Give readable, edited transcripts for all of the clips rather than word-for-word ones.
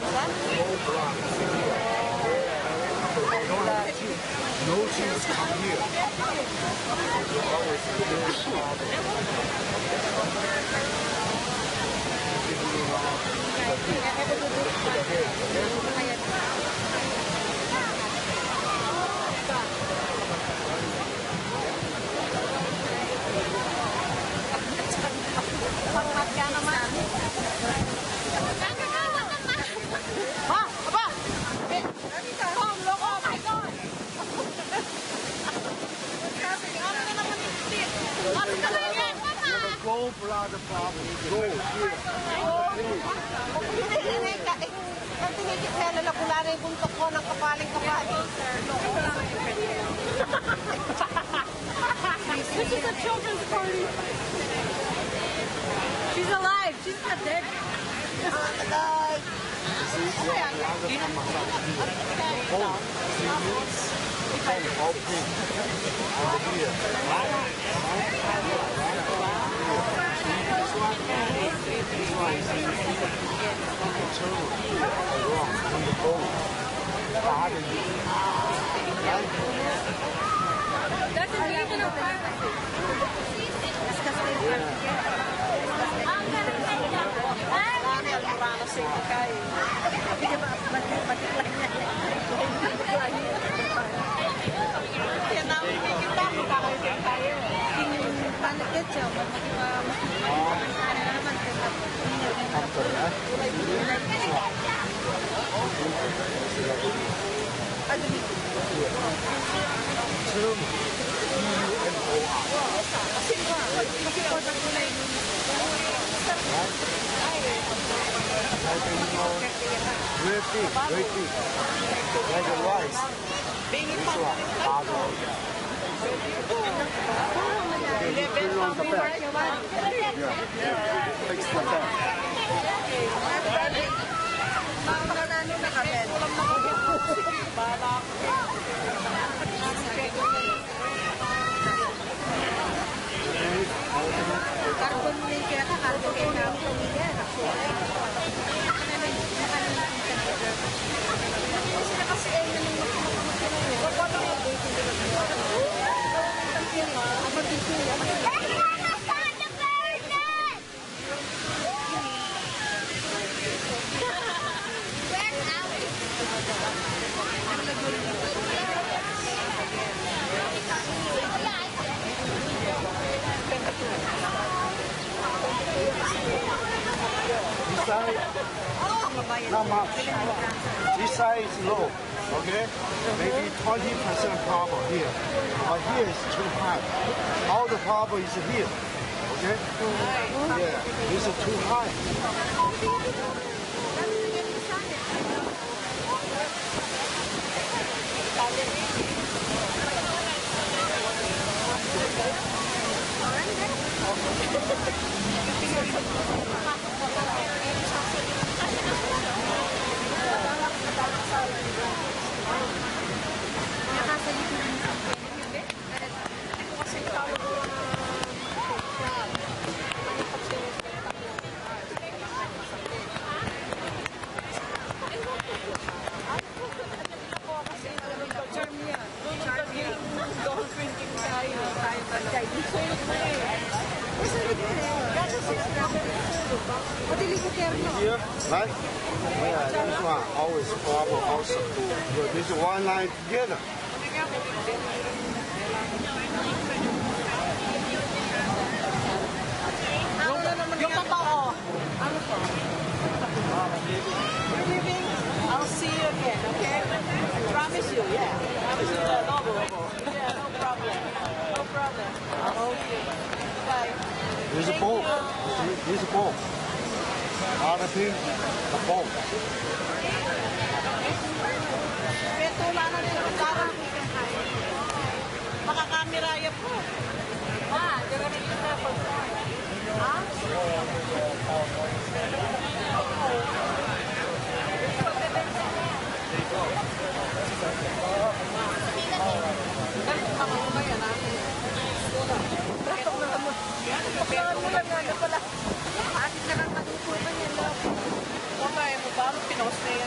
This is a children's party. She's alive. She's not dead. That's a regional This side is low, okay? Maybe 20% power here. But here is too high. All the power is here, okay? Yeah, this is too high. Não sei.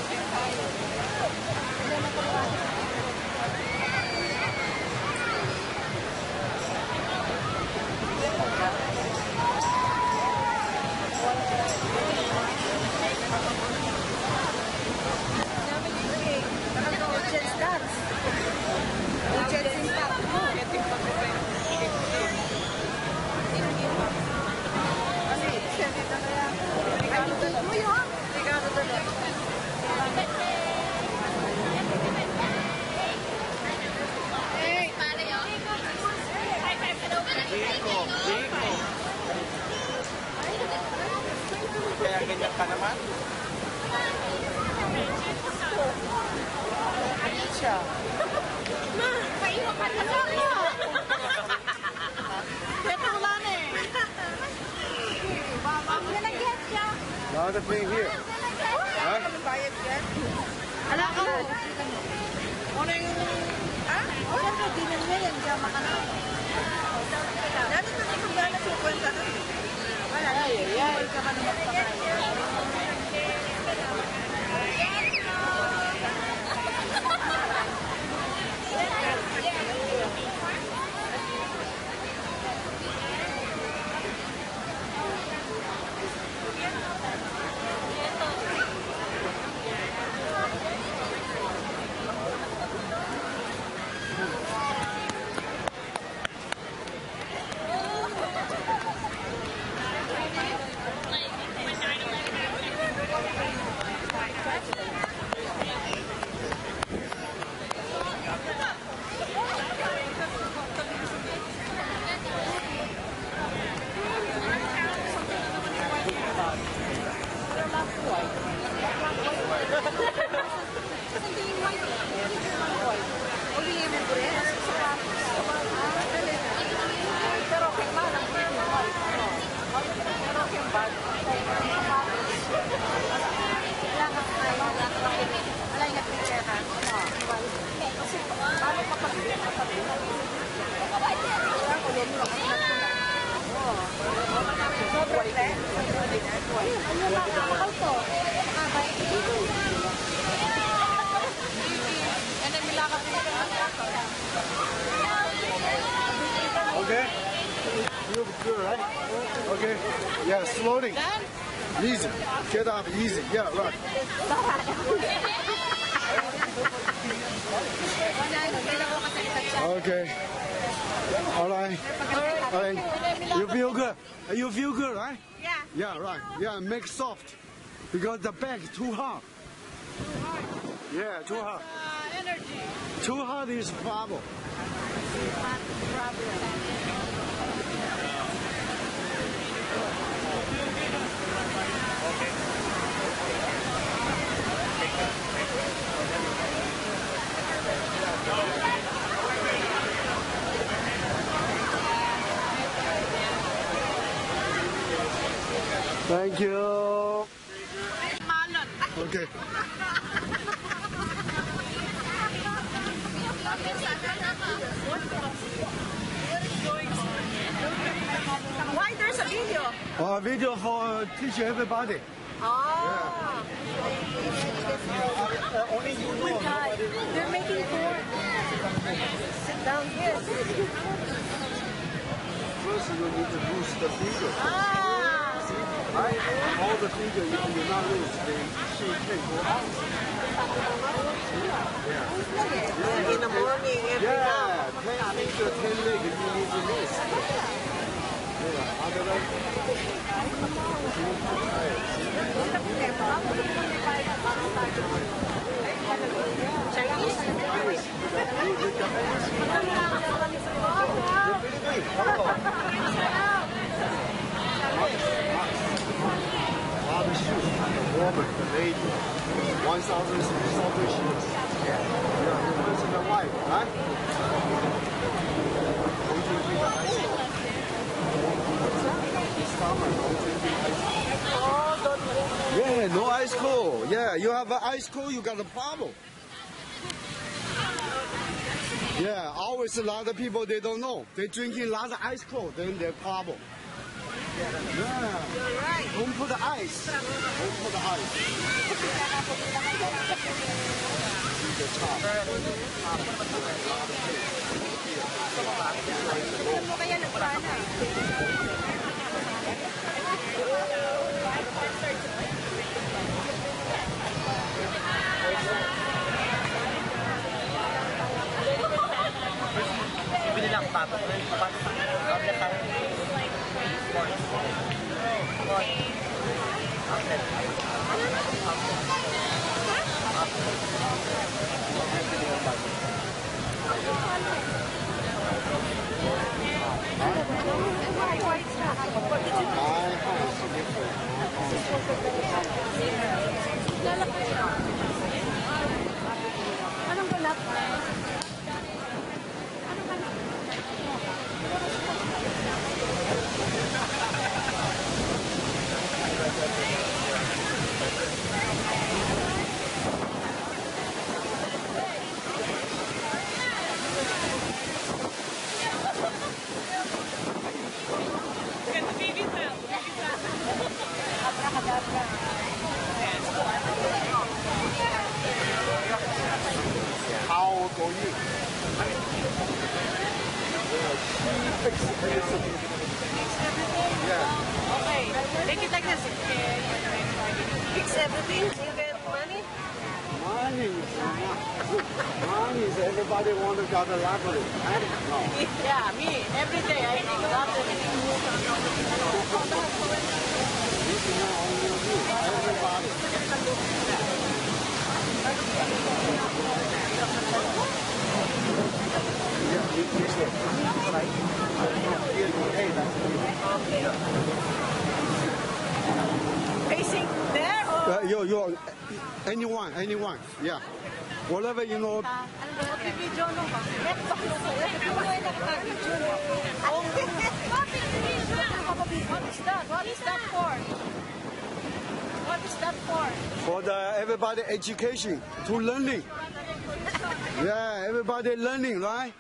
Rico. Kaya ganyan ka naman. Ayan siya. Ma, paiwan ka na lang mo. Ito lang eh. I'm gonna get ya. Now the thing here. Huh? Alam ko. Ano yung... Ah? Siyempre, di na nila yan. Diyan makanay. Dati na na kung gano'n sukuan ka na. Wala na. Sukuan ka ka na magpakain. Okay. You're good, right? Okay. Yeah, slowly. Easy. Get up easy. Yeah, right. Okay. All right. All right. You feel good. You feel good, right? Yeah. Yeah, right. Yeah, make soft because the back is too hard. Yeah, too hard. Energy. Too hard is problem. Thank you. Okay. Why there's a video? A video for teach everybody. Oh. Yeah. Only you know. They're making porn. Sit down here. First you need to boost the finger. Ah. Right? All the finger you do not lose. They shake and go out. Yeah. In the morning, every yeah, 10 legs or 10 legs if you need to miss. Yeah, otherwise, Chinese. Yeah, this is the wife, right? Yeah, no ice cold. Yeah, you have an ice cold, you got a problem. Yeah, always a lot of people, they don't know. They drinking a lot of ice cold, then they're problem. Yeah. You're right. Don't put the ice. Don't put the ice. The top. All right. fix it. Fix everything? Yeah. Okay, make it like this. Fix everything? You get money? Money is not. Money is everybody want to get a lottery. I don't know. Yeah, me. Every day I think about everything. This is not only you. Everybody. Facing there or? You, anyone, yeah. Whatever you know. What is that for? For the everybody education, to learning. Yeah, everybody learning, right?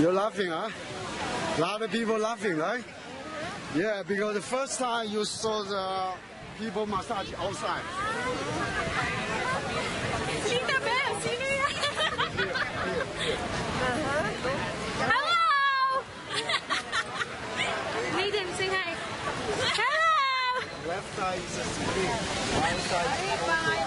You're laughing, huh? A lot of people laughing, right? Yeah, because the first time you saw the people massage outside. Linda Bell, see me? Hello! Meet him, say hi. Hello! Left side is a screen. Right side is a screen.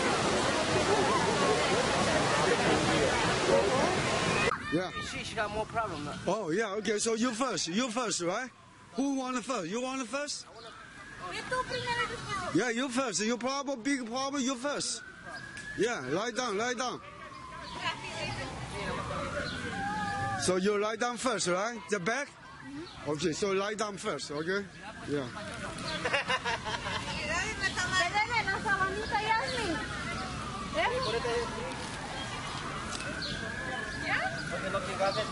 Yeah. She got more problem now. Oh yeah, okay, so you first, right? Who want it first? You want it first? Yeah, you first. You problem, big problem, you first. Yeah, lie down. So you lie down first, right? The back? Okay, so lie down first, okay? Yeah. Okay, that's it.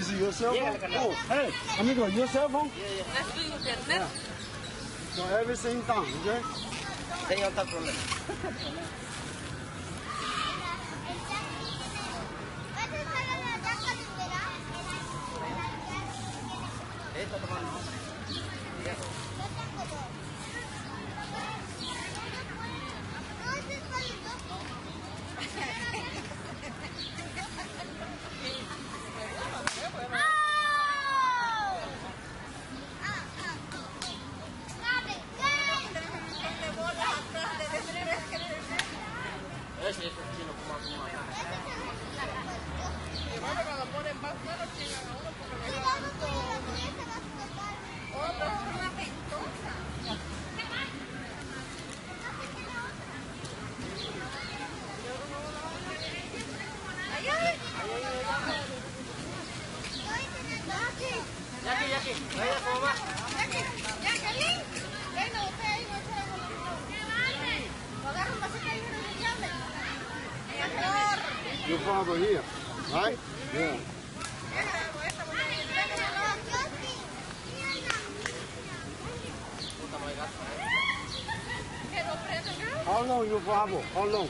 This is your cell phone? Oh, hey, amigo, your cell phone? Yeah. Let's do your cell phone. Yeah. So everything done, okay? They don't have problem. You follow here, right? Yeah. How long you follow? How long?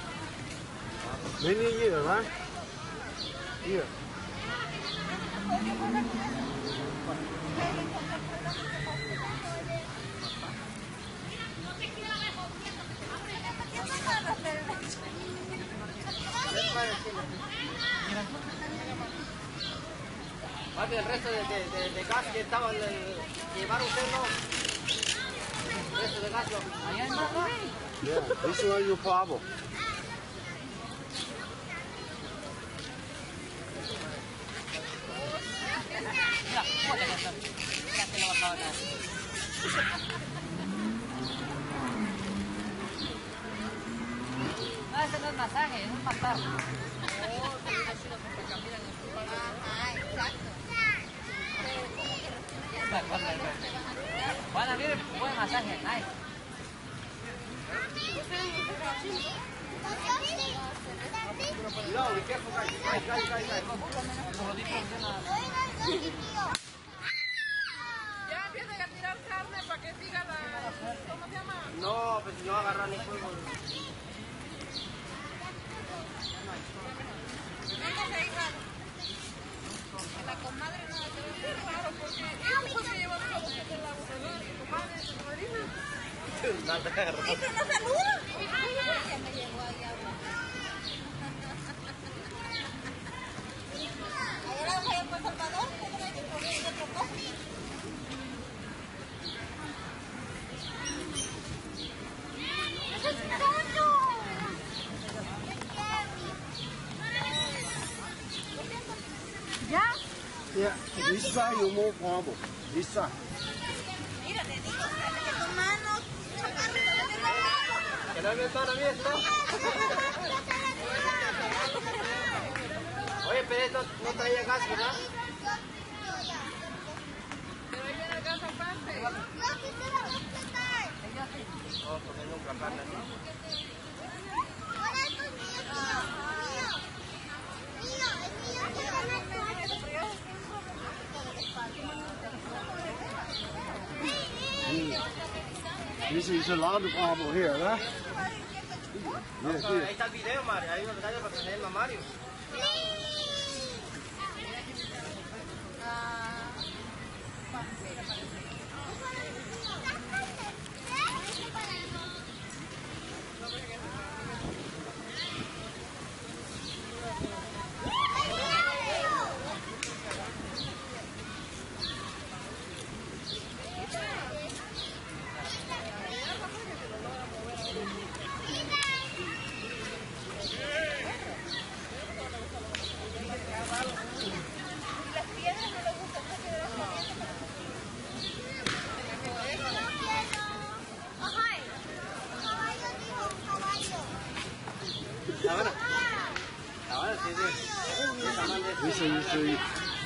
Many years, right? Here. Parte del resto de gas que estaba llevaron usted, ¿no? El resto de gas lo allá en Bogotá. Yeah, this is where you problem. No, ese no es masaje, es un masaje. Van a ver buen masaje, ay. No, ¿qué fue? Ya empiezan a tirar carne para que siga la... ¿Cómo se llama? No, pues no agarran el fuego. La comadre no la tengo claro porque no se lleva todo el laboratorio y comadre se orina. ¡Ay, pero no saluda! Ya me llegó ahí ahora. Ahora vamos a ir por Salvador, ¿cómo hay que poner el otro coche? ¡Eso es todo! Yeah, this side you more problem. This side. Mira, te digo, que tus manos que no me toca a mí esto. Oye, pero esto no traía gas, ¿verdad? Pero ahí viene el gas aparte. No quisiera respetar. No, porque nunca pasa, ¿no? Ahora esto es mío. This is a lot of problem here, right? Yes, yes. Ahí está el video, Mario. Ahí está el video para tenerlo a Mario.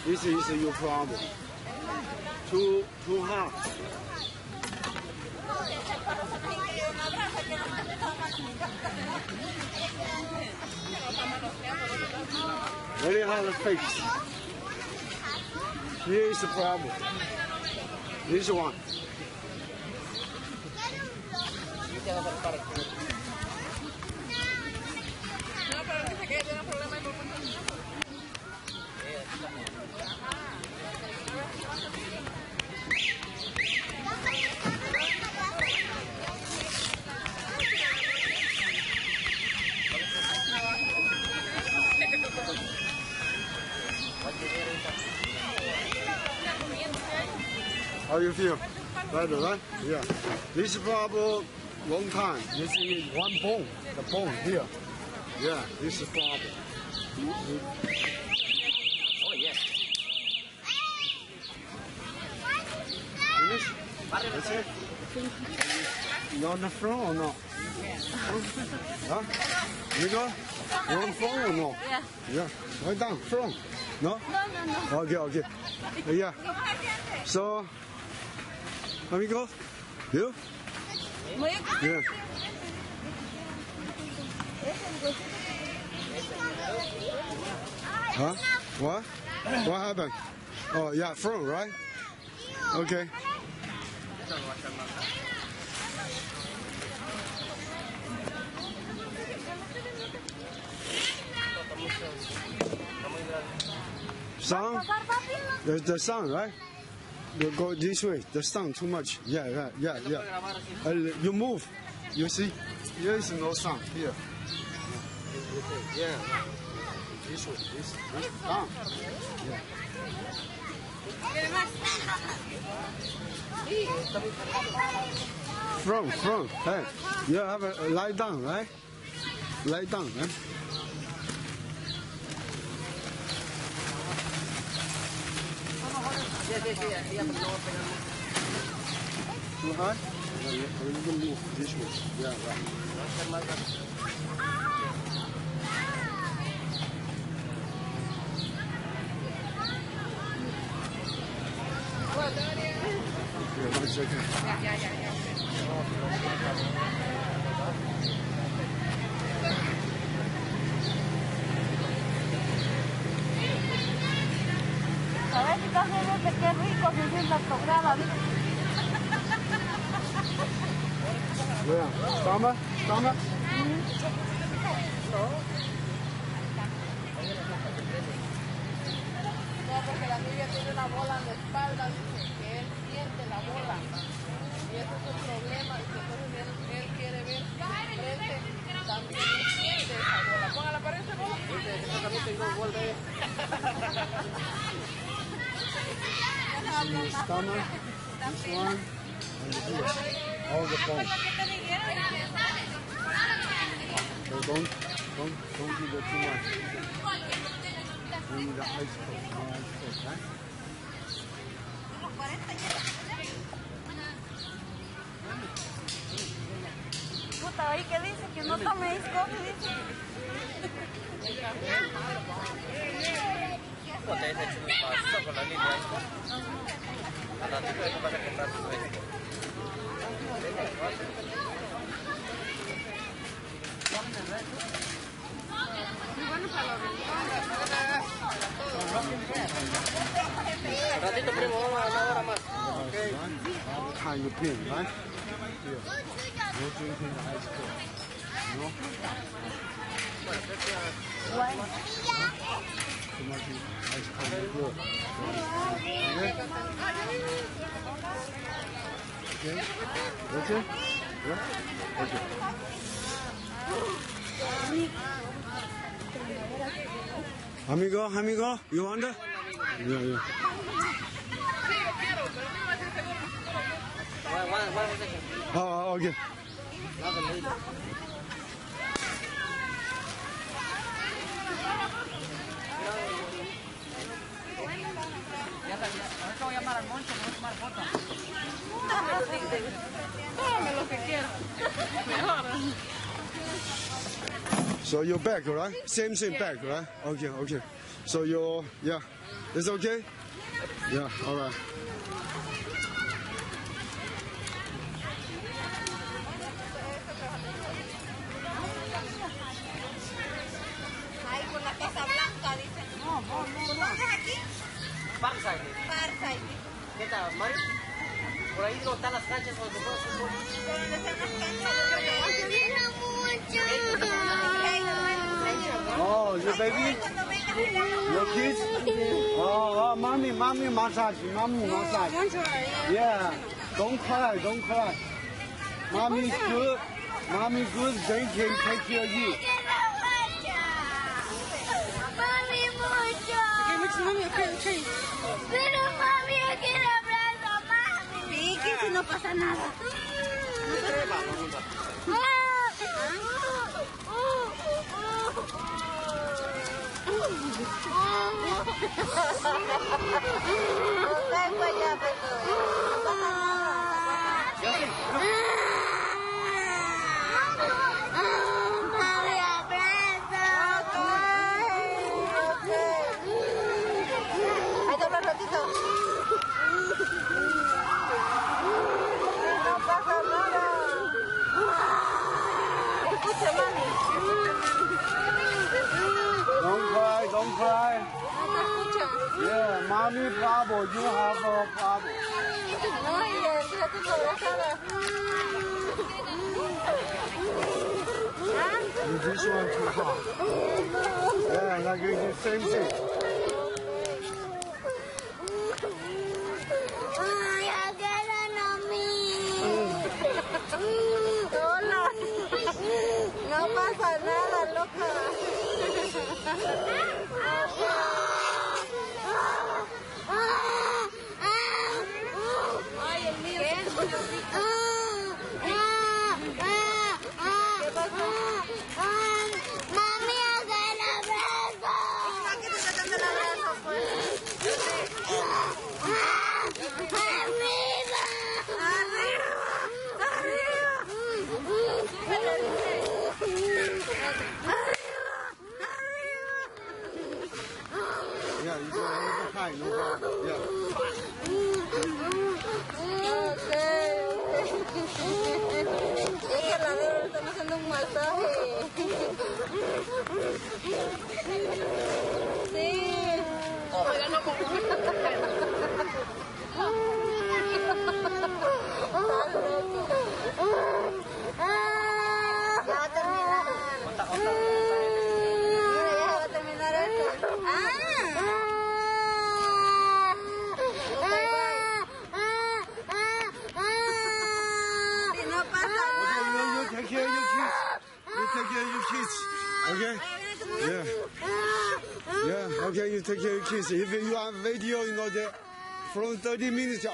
This is your problem. Too hard. Very hard to fix. Here is the problem. This one. How you feel? Better, right? Yeah. This problem long time. This is one bone. The bone here. Yeah. This is problem. Oh yes. That's it. You on the floor or not? Huh? You go. You on the floor or not? Yeah. Yeah. Right down. Floor. No? No. Okay. Yeah. So, amigo, you? Yeah. Huh? What? What happened? Oh, yeah, from, right? Okay. Sun? There's the sun, right? You go this way. The sun too much. Yeah. You move. You see? Here is no sun. Here. Yeah. This way. This sun. Yeah. From. Hey. You have a lie down, right? Lie down, right? Too high? We can move this way. Yeah, right. One second. Qué rico se sienta tocada. Toma. No, porque la niña tiene una bola en la espalda, dice que él siente la bola. Y ese es un problema, dice, entonces él quiere ver frente, también siente esa bola. Póngala para ese bola. Dice, yo también tengo un gol de él. Stomach, this one, and here, all the bones. So don't give it too much. We need the ice cold, right? Puta, oye, ¿qué dice? Que no tome ice cold, dice. Poder de chupa con la línea a la tienda que vas a comprar tu vestido. Ratito primo, vamos a hablar ahora más. Okay. Time to pin, right? No drinking the ice cream. No. What? Too much ice cold. Okay? Okay? Yeah? Okay. Amigo, you want it? Yeah. Oh, okay. Ahorita voy a llamar al Moncho, me voy a tomar fotos. Dame lo que quiero. So you're back, right? Same back, right? Okay. So you're, yeah. It's okay? Yeah, all right. Backside. ¿Qué tal, Mario? Por ahí no están las canchas donde puedo fútbol. Oh, your baby? Your kids? Oh, mommy massage. Yeah, don't cry. Mommy's good, they can take care of you. Mami, okay. Pero mami, yo quiero abrazar a mami. Sí, que si no pasa nada. Mami, abrazo. Yeah, mommy problem. You have a problem. You just want to talk. Yeah, like you do the same thing. I get a mommy. No pasa nada, loca. Yeah, you got behind, no problem. Yeah. Okay. Es que la verdad le estamos haciendo un masaje. Sí. Ojalá no take care of your kids, okay? Yeah. Yeah, okay, you take care of your kids. If you have video, you know that from 30 minutes,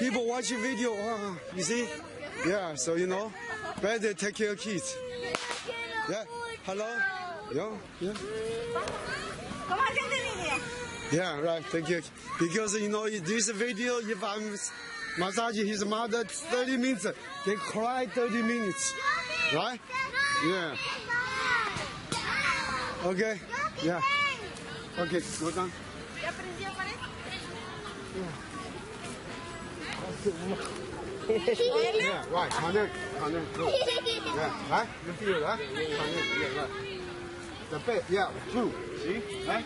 people watch your video, you see? Yeah, so you know, better take care of kids. Yeah, hello? Yeah, yeah. Yeah, right, thank you. Because, you know, in this video, if I'm massaging his mother 30 minutes, they cry 30 minutes, right? Yeah. Okay. Yeah. Okay, go down. Yeah. Yeah, right. Connect. Go. Yeah, right? You feel that? Connect, yeah, right. The back, yeah, two. See? Right?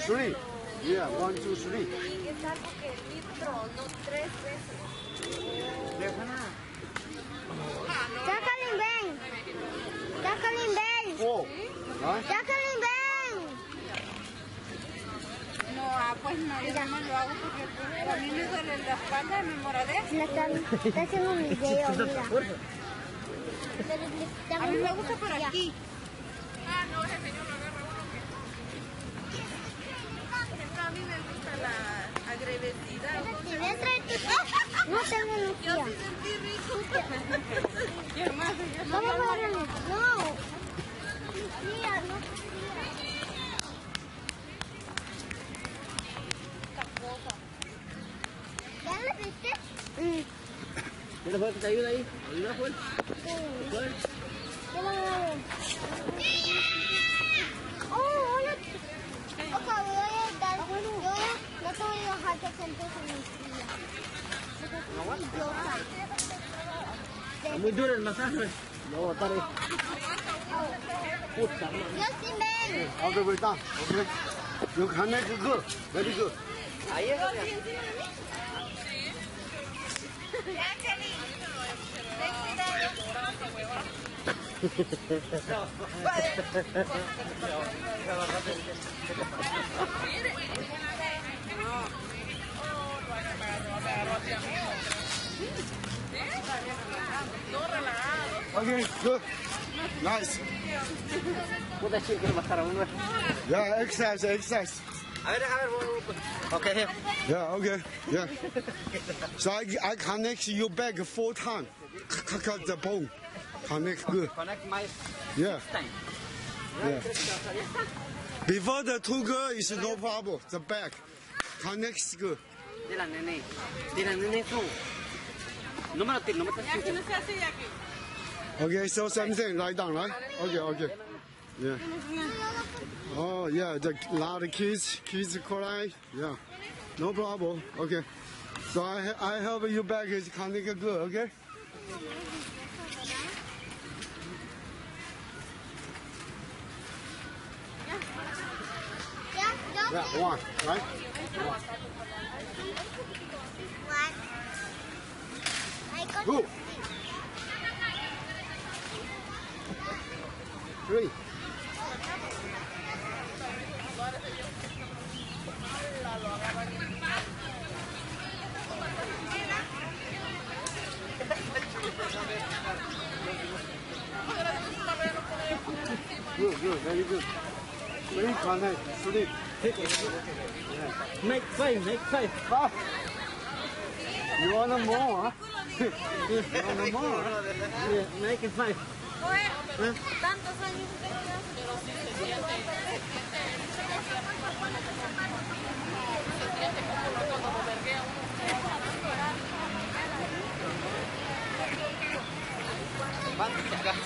Three. Yeah, 1, 2, 3. Jacqueline Bang! Jacqueline Bang! Oh! Jacqueline Bang! No, pues no, yo no lo hago porque a mí me duele la espalda, me moradé. Está haciendo un video, mira. A mí me gusta por aquí. Ah, no, ese señor lo agarra uno que... A mí me gusta la agresividad. No tengo energía. Yo sí sentí rico. Vamos a ver. No. Mira, no. ¿Ya lo viste? Mira, Juan, ¿te ayuda ahí? ¿Ayuda, Juan? ¿Juan? Oh, hola. Opa, voy a ayudar. Yo no te voy a dejar que sientes en mi tía. Es muy duro el masaje. No, botaré. Puta madre. Yo sí ven. Ok. You connect good. Very good. Ahí es. Okay, good. Nice. Yeah, exercise. Okay, here. Yeah, okay, yeah. So I connect your back 4 times. Cut the bone. Connect good. Connect my... Yeah. Yeah. Before the two girls, it's no problem. The back. Connects good. Okay, so something right down, right? Okay. Yeah. Oh, yeah, a lot of kids cry. Yeah. No problem. Okay. So I help you back. It's connected good, okay? Yeah. Yeah, one, right? One. Two. Three. Good, good, very good. Very connect, sleep. Make five, make five. Ah. You want a more, huh? You want a more, huh? Yeah, make it five. Huh?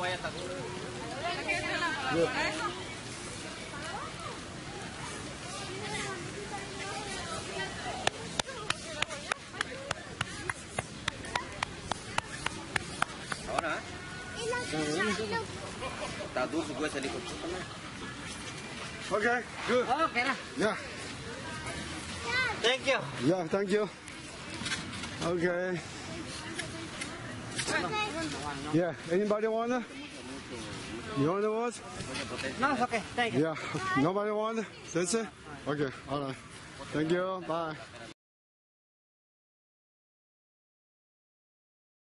Ahora, está duro su hueso, dijo. Okay, good. Okay, yeah. Thank you. Yeah, thank you. Okay. Yeah, anybody want? You want the ones? No, it's okay, thank you. Yeah, nobody want? That's it? Okay, alright. Thank you, bye.